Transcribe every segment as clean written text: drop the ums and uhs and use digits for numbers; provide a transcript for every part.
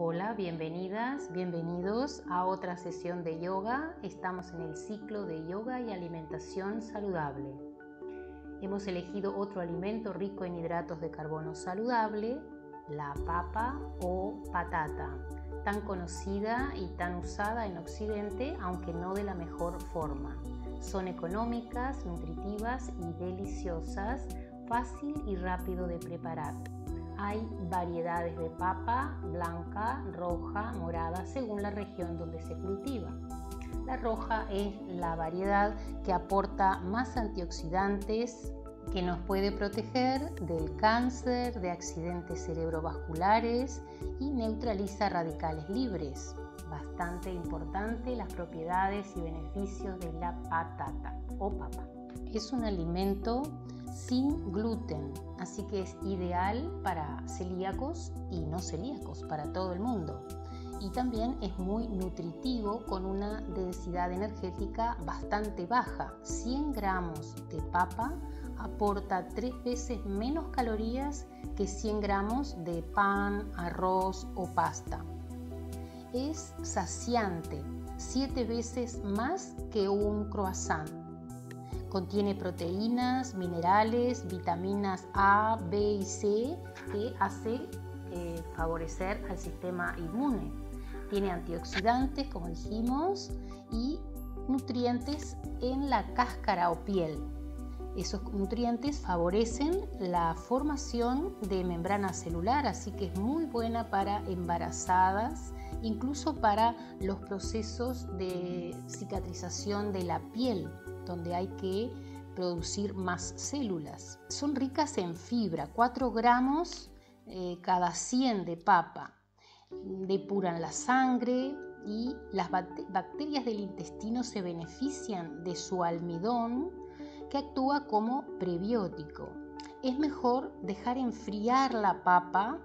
Hola, bienvenidas, bienvenidos a otra sesión de yoga. Estamos en el ciclo de yoga y alimentación saludable. Hemos elegido otro alimento rico en hidratos de carbono saludable, la papa o patata, tan conocida y tan usada en Occidente, aunque no de la mejor forma. Son económicas, nutritivas y deliciosas, fácil y rápido de preparar. Hay variedades de papa, blanca, roja, morada, según la región donde se cultiva. La roja es la variedad que aporta más antioxidantes, que nos puede proteger del cáncer, de accidentes cerebrovasculares y neutraliza radicales libres. Bastante importante las propiedades y beneficios de la patata o papa. Es un alimento sin gluten, así que es ideal para celíacos y no celíacos, para todo el mundo. Y también es muy nutritivo, con una densidad energética bastante baja. 100 gramos de papa aporta 3 veces menos calorías que 100 gramos de pan, arroz o pasta. Es saciante, 7 veces más que un croissant. Contiene proteínas, minerales, vitaminas A, B y C que hace favorecer al sistema inmune. Tiene antioxidantes, como dijimos, y nutrientes en la cáscara o piel. Esos nutrientes favorecen la formación de membrana celular, así que es muy buena para embarazadas, incluso para los procesos de cicatrización de la piel, donde hay que producir más células. Son ricas en fibra, 4 gramos cada 100 de papa. Depuran la sangre y las bacterias del intestino se benefician de su almidón, que actúa como prebiótico. Es mejor dejar enfriar la papa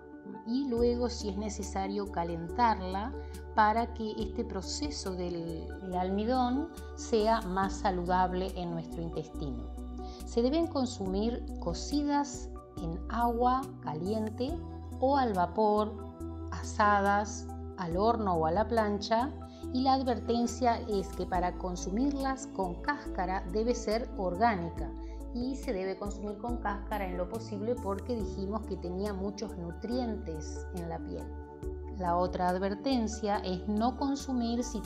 y luego, si es necesario, calentarla para que este proceso del almidón sea más saludable en nuestro intestino. Se deben consumir cocidas en agua caliente o al vapor, asadas, al horno o a la plancha, y la advertencia es que para consumirlas con cáscara debe ser orgánica. Y se debe consumir con cáscara en lo posible, porque dijimos que tenía muchos nutrientes en la piel. La otra advertencia es no consumir si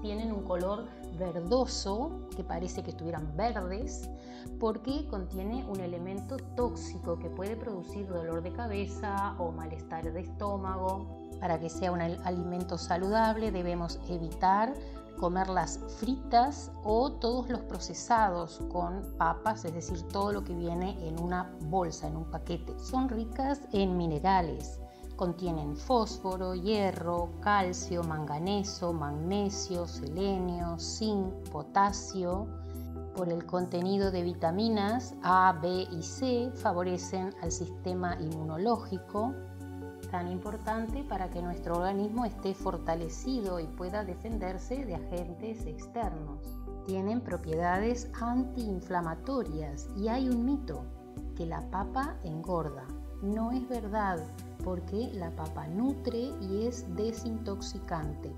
tienen un color verdoso, que parece que estuvieran verdes, porque contiene un elemento tóxico que puede producir dolor de cabeza o malestar de estómago. Para que sea un alimento saludable debemos evitar comerlas fritas o todos los procesados con papas, es decir, todo lo que viene en una bolsa, en un paquete. Son ricas en minerales, contienen fósforo, hierro, calcio, manganeso, magnesio, selenio, zinc, potasio. Por el contenido de vitaminas A, B y C, favorecen al sistema inmunológico, tan importante para que nuestro organismo esté fortalecido y pueda defenderse de agentes externos. Tienen propiedades antiinflamatorias y hay un mito, que la papa engorda. No es verdad, porque la papa nutre y es desintoxicante.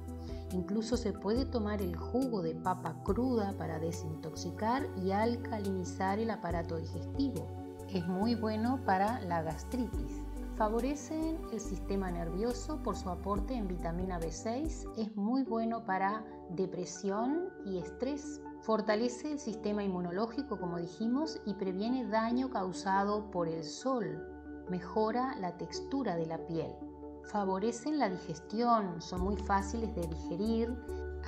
Incluso se puede tomar el jugo de papa cruda para desintoxicar y alcalinizar el aparato digestivo. Es muy bueno para la gastritis. Favorecen el sistema nervioso por su aporte en vitamina B6, es muy bueno para depresión y estrés. Fortalece el sistema inmunológico, como dijimos, y previene daño causado por el sol. Mejora la textura de la piel. Favorecen la digestión, son muy fáciles de digerir,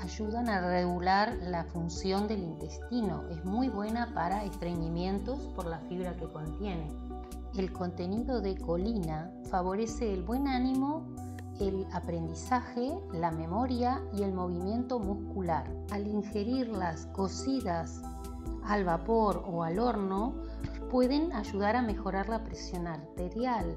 ayudan a regular la función del intestino. Es muy buena para estreñimientos por la fibra que contiene. El contenido de colina favorece el buen ánimo, el aprendizaje, la memoria y el movimiento muscular. Al ingerirlas cocidas al vapor o al horno, pueden ayudar a mejorar la presión arterial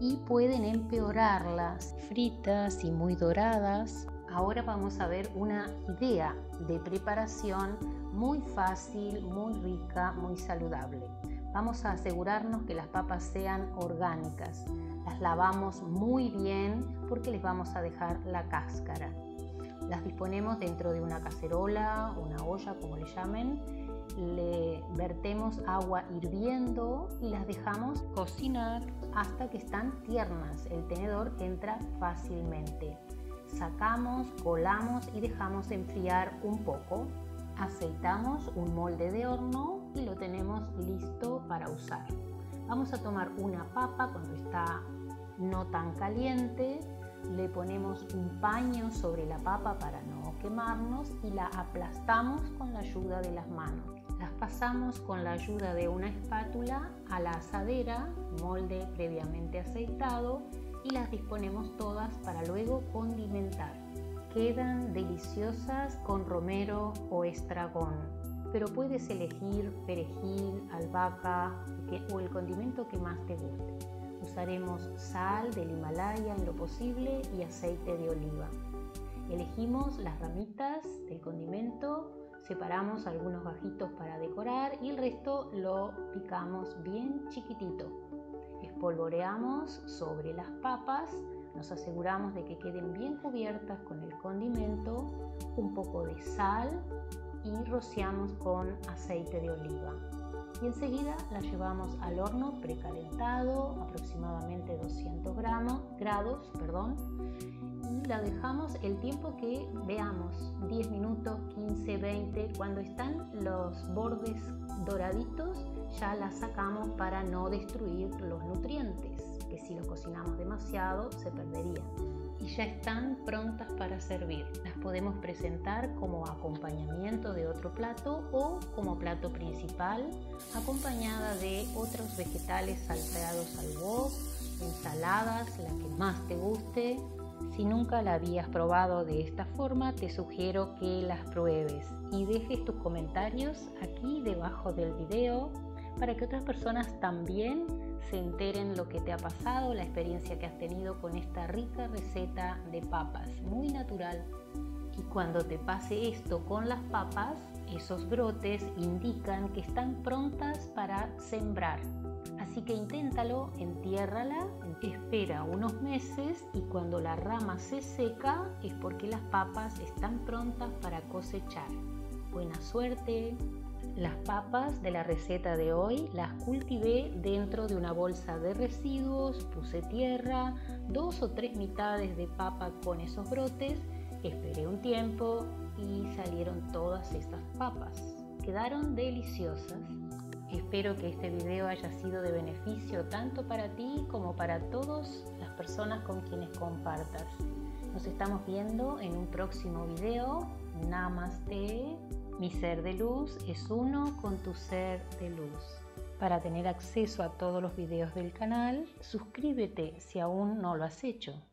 y pueden empeorarlas fritas y muy doradas. Ahora vamos a ver una idea de preparación muy fácil, muy rica, muy saludable. Vamos a asegurarnos que las papas sean orgánicas. Las lavamos muy bien porque les vamos a dejar la cáscara. Las disponemos dentro de una cacerola, una olla, como le llamen. Le vertemos agua hirviendo y las dejamos cocinar hasta que están tiernas. El tenedor entra fácilmente. Sacamos, colamos y dejamos enfriar un poco. Aceitamos un molde de horno y lo tenemos listo para usar. Vamos a tomar una papa cuando está no tan caliente, le ponemos un paño sobre la papa para no quemarnos y la aplastamos con la ayuda de las manos. Las pasamos con la ayuda de una espátula a la asadera, molde previamente aceitado, y las disponemos todas para luego condimentar. Quedan deliciosas con romero o estragón, pero puedes elegir perejil, albahaca o el condimento que más te guste. Usaremos sal del Himalaya en lo posible y aceite de oliva. Elegimos las ramitas del condimento, separamos algunos gajitos para decorar y el resto lo picamos bien chiquitito. Espolvoreamos sobre las papas, nos aseguramos de que queden bien cubiertas con el condimento, un poco de sal y rociamos con aceite de oliva. Y enseguida la llevamos al horno precalentado, aproximadamente 200 grados, y la dejamos el tiempo que veamos, 10 minutos, 15, 20, cuando están los bordes doraditos ya la sacamos para no destruir los nutrientes, que si los cocinamos demasiado se perderían. Y ya están prontas para servir. Las podemos presentar como acompañamiento de otro plato o como plato principal, acompañada de otros vegetales salteados al wok, ensaladas, la que más te guste. Si nunca la habías probado de esta forma, te sugiero que las pruebes y dejes tus comentarios aquí debajo del video para que otras personas también se enteren lo que te ha pasado, la experiencia que has tenido con esta rica receta de papas, muy natural. Y cuando te pase esto con las papas, esos brotes indican que están prontas para sembrar. Así que inténtalo, entiérrala, espera unos meses y cuando la rama se seca es porque las papas están prontas para cosechar. Buena suerte. Las papas de la receta de hoy las cultivé dentro de una bolsa de residuos, puse tierra, 2 o 3 mitades de papa con esos brotes, esperé un tiempo y salieron todas estas papas. Quedaron deliciosas. Espero que este video haya sido de beneficio tanto para ti como para todas las personas con quienes compartas. Nos estamos viendo en un próximo video. Namaste. Mi ser de luz es uno con tu ser de luz. Para tener acceso a todos los videos del canal, suscríbete si aún no lo has hecho.